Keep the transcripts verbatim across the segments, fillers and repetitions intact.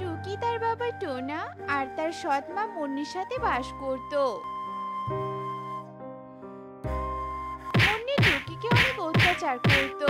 টুকি তার বাবা টোনা আর তার সৎ মা মুন্নির সাথে বাস করত। মুন্নি টুকিকে অনেক অত্যাচার করত।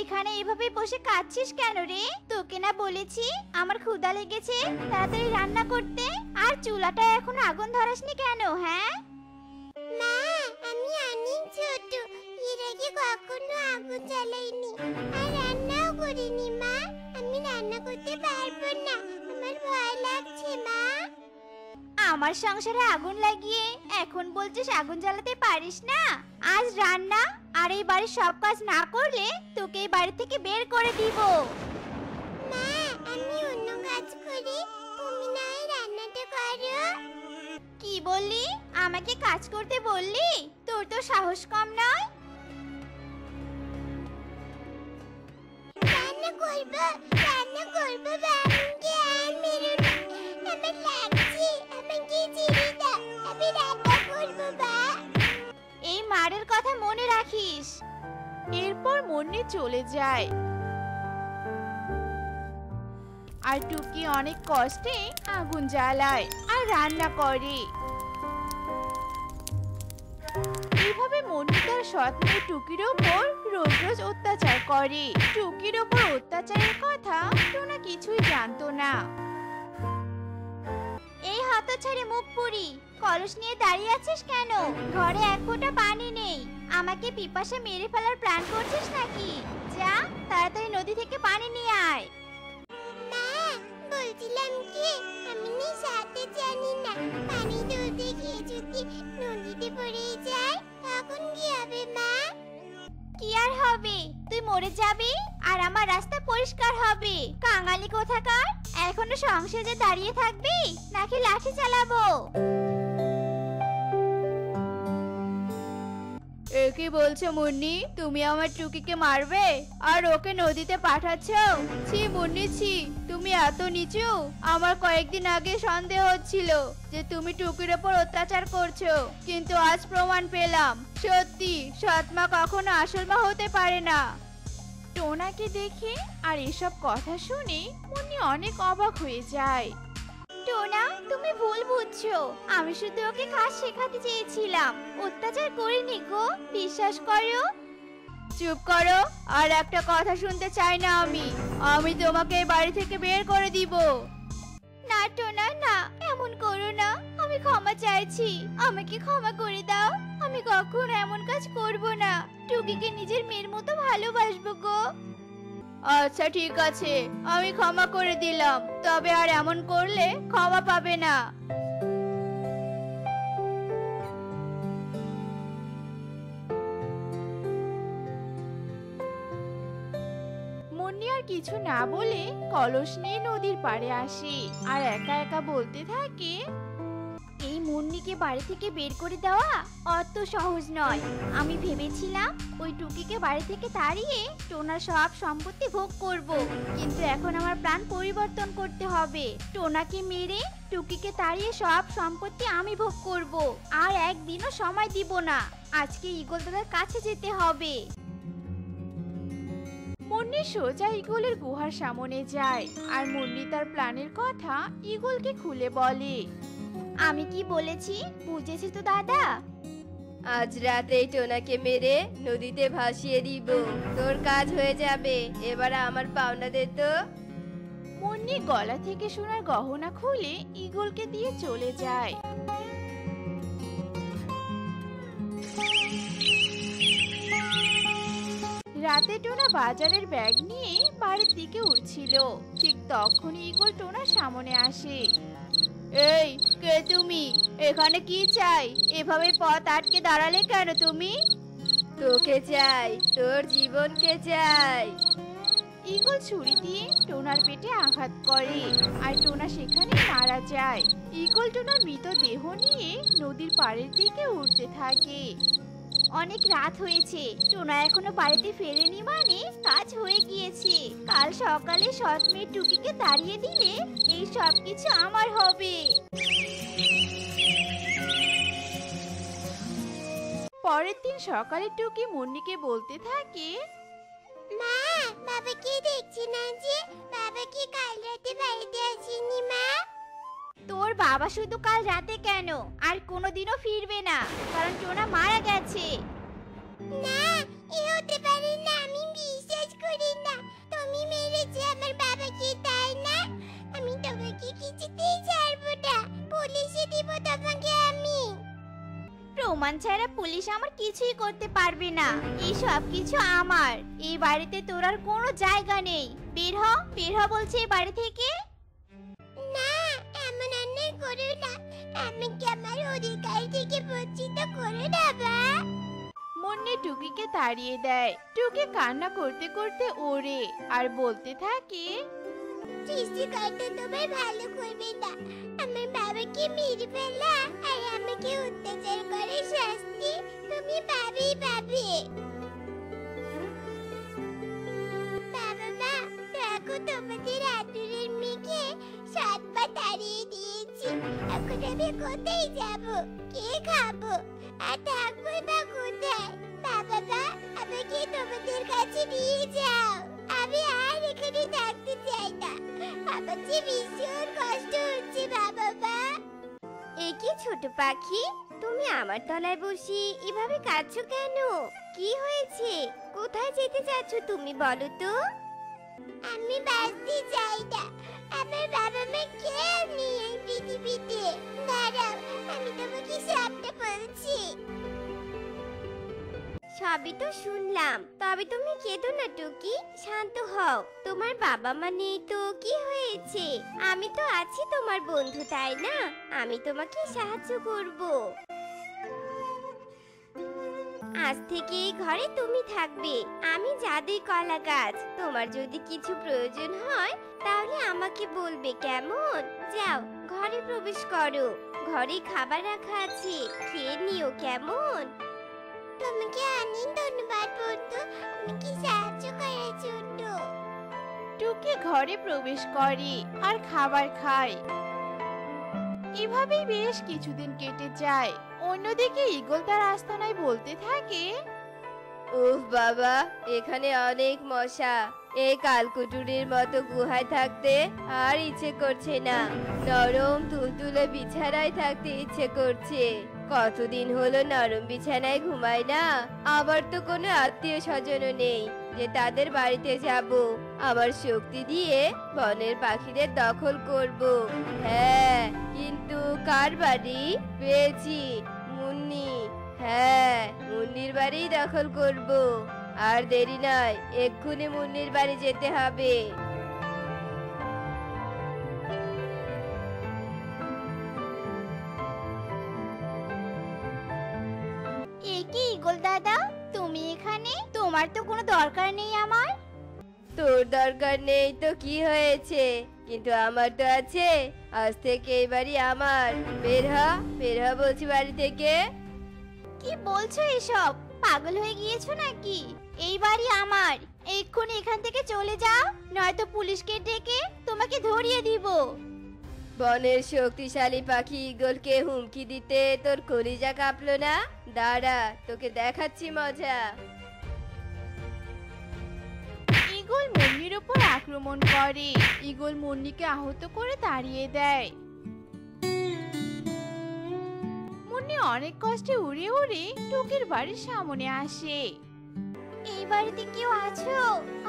এখানে এভাবে বসে কাচ্ছিস কেন রে? তোকে না বলেছি আমার ক্ষুধা লেগেছে, তাড়াতাড়ি রান্না করতে। আর চুলাটা এখন আগুন ধরাসনি কেন? হ্যাঁ মা, আমি অনেক ছোট, এর আগে কখনো আগুন জ্বালাইনি আর রান্নাও করিনি। মা, আমি রান্না করতে পারবো না, আমার ভয় লাগছে। মা, আমার সংসারে আগুন লাগিয়ে এখন বলছিস আগুন জ্বালাতে পারিস না? আজ রান্না আর এই বাড়ির সব কাজ না করলে তোকে এই বাড়ি থেকে বের করে দিব। মা, আমি অন্য কাজ করি, তুমি না এই রান্নাটা করো। কি বললি? আমাকে কাজ করতে বললি? তোর তো সাহস কম নয়। রান্না করব, রান্না করব। বাবাকে আর মেরো না, আমার লাগছে। আমাকে ছেড়ে দাও, আমি রান্না করব। বা এই মারের কথা মনে রাখিস। এরপর মুন্নি চলে যায় আর টুকি অনেক কষ্টে আগুন জ্বালায় আর রান্না করে। এইভাবে মুন্নি তার সৎ মেয়ে টুকির ওপর রোজ রোজ অত্যাচার করে। টুকির ওপর অত্যাচারের কথা টোনা কিছুই জানতো না। এই হতছাড়ে মুখ পুরি, কলস নিয়ে দাঁড়িয়ে আছিস কেন? ঘরে এক ফোঁটা পানি নেই। আমাকে পিপাসে মেরে ফেলার প্ল্যান করছিস নাকি? যা, তাড়াতাড়ি নদী থেকে পানি নিয়ে আয়। মা, বলছিলাম কি আমি সাঁতারতে জানি না, পানি তুলতে গিয়ে যদি নদীতে পড়ে যাই তখন কি হবে? মা, কি আর হবে, তুই মরে যাবি আর আমার রাস্তা পরিষ্কার হবে। কাঙালি কোথাকার, এখনো সংসারে দাঁড়িয়ে থাকবি নাকি লাঠি চালাবো? কি বলছো মুন্নি, তুমি আমার টুকিকে মারবে আর ওকে নদীতে পাঠাচ্ছো? ছি মুন্নি ছি, তুমি এত নিচু। আমার কয়েকদিন আগে সন্দেহ হচ্ছিল যে তুমি টুকির ওপর অত্যাচার করছো, কিন্তু আজ প্রমাণ পেলাম সত্যি সৎমা কখনো আসল মা হতে পারে না। টোনাকে দেখে আর এসব কথা শুনে মুন্নি অনেক অবাক হয়ে যায়। টোনা, তুমি ভুল বুঝছো, আমি শুধু ওকে কাজ শেখাতে চেয়েছিলাম, অত্যাচার করিনি গো, বিশ্বাস করো। চুপ করো, আর একটা কথা শুনতে চাই না আমি। আমি তোমাকে বাড়ি থেকে বের করে দিব। না টোনা না, এমন করো না, আমি ক্ষমা চাইছি, আমাকে ক্ষমা করে দাও। আমি কখনো এমন কাজ করব না, টুকিকে নিজের মেয়ের মতো ভালোবাসবো গো। আচ্ছা ঠিক আছে, আমি ক্ষমা করে দিলাম, তবে আর এমন করলে ক্ষমা পাবে না। মুন্নি আর কিছু না বলে কলস নিয়ে নদীর পাড়ে আসে আর একা একা বলতে থাকে, এই মুন্নিকে বাড়ি থেকে বের করে দেওয়া অত সহজ নয়। আমি ভেবেছিলাম ওই টুকিকে বাড়ি থেকে তাড়িয়ে টোনার সব সম্পত্তি ভোগ করব, কিন্তু এখন আমার প্ল্যান পরিবর্তন করতে হবে। টোনাকে মেরে টুকিকে তাড়িয়ে সব সম্পত্তি আমি ভোগ করব, আর একদিনও সময় দিব না। আজকে ইগল দাদার কাছে যেতে হবে। মুন্নি সোজা ইগলের গুহার সামনে যায় আর মুন্নি তার প্ল্যানের কথা ইগলকে খুলে বলে। আমি কি বলেছি বুঝেছি তো দাদা? আজ রাতে টোনাকে মেরে নদীতে ভাসিয়ে দিব, তোর কাজ হয়ে যাবে। এবার আমার পাওনা দে তো। মুন্নি গলা থেকে সোনার গহনা খুলে ইগলকে দিয়ে চলে যায়। রাতে টোনা বাজারের ব্যাগ নিয়ে বাড়ির দিকে উঠছিল, ঠিক তখনই ইগল টোনার সামনে আসে। এই, কে তুমি? এখানে কি চাই? এভাবে পথ আটকে দাঁড়ালে কেন তুমি? তোকে চাই, তোর জীবনকে চাই। ইগল ছুরি দিয়ে টোনার পেটে আঘাত করে আর টোনা সেখানে মারা যায়। ইগল টোনার মৃতদেহ নিয়ে নদীর পাড়ের দিকে উঠতে থাকে। অনেক রাত হয়েছে, টোনা এখনো বাড়িতে ফেরেনি মানে কাজ হয়ে গিয়েছে। কাল সকালে সৎ মেয়ে টুকিকে তাড়িয়ে দিলে এই সবকিছু আমার হবে। পরের দিন সকালে টুকি মুন্নিকে বলতে থাকে, মা বাবা কি দেখছি না যে? বাবা কি কাল রাতে বাড়িতে আসেনি? মা তোর বাবা শুধু কাল রাতে কেন, আর কোনোদিনও ফিরবে না, কারণ টোনা মারা গেছে। না, এ হতে পারে না, আমি বিশ্বাস করি না। তুমি মেরেছো আমার বাবাকে, তাই না? আমি তোমাকে কিছুতেই ছাড়বো না, পুলিশে দিব তোমাকে আমি। প্রমাণ ছাড়া পুলিশ আমার কিছুই করতে পারবে না, এই সব কিছু আমার। এই বাড়িতে তোর আর কোনো জায়গা নেই, বের হ, বের হ বলছে এই বাড়ি থেকে। না, এমন অন্যায় করো না, আমাকে আমার অধিকার থেকে বঞ্চিত করো না। বা মুন্নি টুকিকে তাড়িয়ে দেয়। টুকি কান্না করতে করতে ওড়ে আর বলতে থাকে, সৃষ্টিকর্তা তোমার ভালো করবে না, আমার বাবাকে মেরে ফেলা আর আমাকে অত্যাচার করে শাস্তি তুমি পাবেই পাবে। বাবা মা দেখো, তোমাদের আদরের মেয়েকে সাতবার তাড়িয়ে দিয়েছি, এখন আমি কোথায় যাবো, কে খাবো, আর থাকবো বা কোথায়? বাবা মা আমাকে তোমাদের কাছে নিয়ে যাও, আমি আর এখানে থাকতে চাই না, আমার যে ভীষণ কষ্ট হচ্ছে। বাবা মা, এ কি ছোট পাখি, তুমি আমার তলায় বসে এভাবে কাঁদছো কেন? কি হয়েছে? কোথায় যেতে চাচ্ছ তুমি বলো তো? আমি বাঁচতে চাই না, আমার বাবা মা কেউ নেই এই পৃথিবীতে। দাঁড়াও, আমি তোমাকে সবটা বলছি। সবই তো শুনলাম, তবে তুমি কেঁদো না টুকি, শান্ত হও। তোমার বাবা মা নেই তো কি হয়েছে? আমি তো আছি তোমার বন্ধু, তাই না? আমি তোমাকে সাহায্য করব। আজ থেকে এই ঘরে তুমি থাকবে, আমি জাদুই কলা গাছ। তোমার যদি কিছু প্রয়োজন হয় তাহলে আমাকে বলবে, কেমন? যাও ঘরে প্রবেশ করো, ঘরে খাবার রাখা আছে, খেয়ে নিও, কেমন? তোমাকে অনেক ধন্যবাদ বন্ধু, আমাকে সাহায্য করার জন্য। টুকি ঘরে প্রবেশ করে আর খাবার খায়। এভাবেই বেশ কিছুদিন কেটে যায়। অন্যদিকে ঈগল তার আস্তানায় বলতে থাকে, ওহ বাবা, এখানে অনেক মশা, এই কালকুটুরির মতো গুহায় থাকতে আর ইচ্ছে করছে না। নরম তুলতুলে বিছানায় থাকতে ইচ্ছে করছে। কতদিন হলো নরম বিছানায় ঘুমাই না। আবার তো কোনো আত্মীয় স্বজনও নেই যে তাদের বাড়িতে যাব, আবার শক্তি দিয়ে বনের পাখিদের দখল করব। হ্যাঁ, কিন্তু কার বাড়ি? পেয়েছি, মুন্নি। হ্যাঁ, মুন্নির বাড়ি দখল করব। আর দেরি নয়, এক্ষুনি মুন্নির বাড়ি যেতে হবে। ঈগল দাদা, তুমি এখানে? তোমার তো কোনো দরকার নেই আমার। তোর দরকার নেই তো কি হয়েছে, কিন্তু আমার তো আছে। আজ থেকে এই বাড়ি আমার। বের হ, বের হ বলছি বাড়ি থেকে। কি বলছো এসব? পাগল হয়ে গিয়েছো নাকি? এই বাড়ি আমার, এক্ষুনি এখান থেকে চলে যাও, নয়তো পুলিশকে ডেকে তোমাকে ধরিয়ে দিব। বনের শক্তিশালী পাখি ঈগলকে হুমকি দিতে তোর কলিজা কাঁপলো না? দাঁড়া, তোকে দেখাচ্ছি মজা। ঈগল মুন্নির উপর আক্রমণ করে। ঈগল মুন্নিকে আহত করে তাড়িয়ে দেয়। মুন্নি অনেক কষ্টে উড়ে উড়ে টুকির বাড়ির সামনে আসে। এই বাড়িতে কেউ আছো?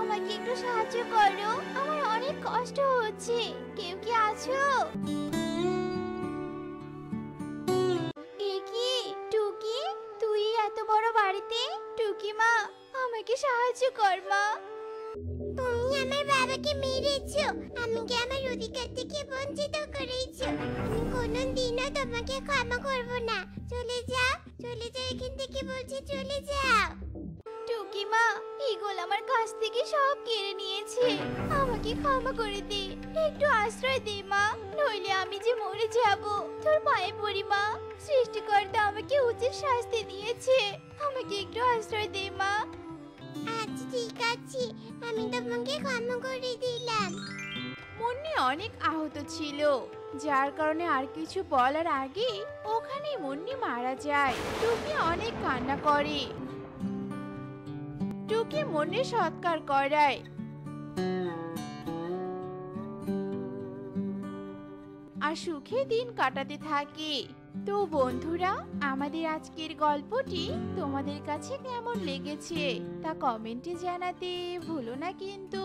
আমাকে একটু সাহায্য করো, আমার অনেক কষ্ট হচ্ছে। কেউ কি আছো? একি টুকি, তুই এত বড় বাড়িতে? টুকি মা, আমাকে সাহায্য কর মা। তুমি আমার বাবাকে মেরেছো, আমাকে আমার অধিকার থেকে বঞ্চিত করেছো। আমি কোনোদিনও তোমাকে ক্ষমা করব না। চলে যাও, চলে যাও এখান থেকে বলছি, চলে যাও। টুকি মা, ঈগল আমার কাছ থেকে সব কেড়ে নিয়েছে, আমাকে ক্ষমা করে দে, একটু আশ্রয় দে মা, নইলে আমি যে মরে যাব। তোর পায়ে পড়ি মা, সৃষ্টিকর্তা আমাকে উচিত শাস্তি দিয়েছে, আমাকে একটু আশ্রয় দে মা। আচ্ছা ঠিক আছে, আমি তোমাকে ক্ষমা করে দিলাম। মুন্নি অনেক আহত ছিল, যার কারণে আর কিছু বলার আগে ওখানে মুন্নি মারা যায়। টুকি অনেক কান্না করে। টুকি মুন্নি সৎকার করায় আর সুখে দিন কাটাতে থাকে। তো বন্ধুরা, আমাদের আজকের গল্পটি তোমাদের কাছে কেমন লেগেছে তা কমেন্টে জানাতে ভুলো না কিন্তু।